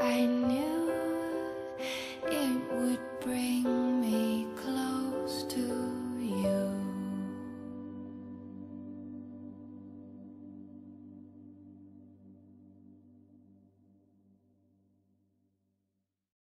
I knew.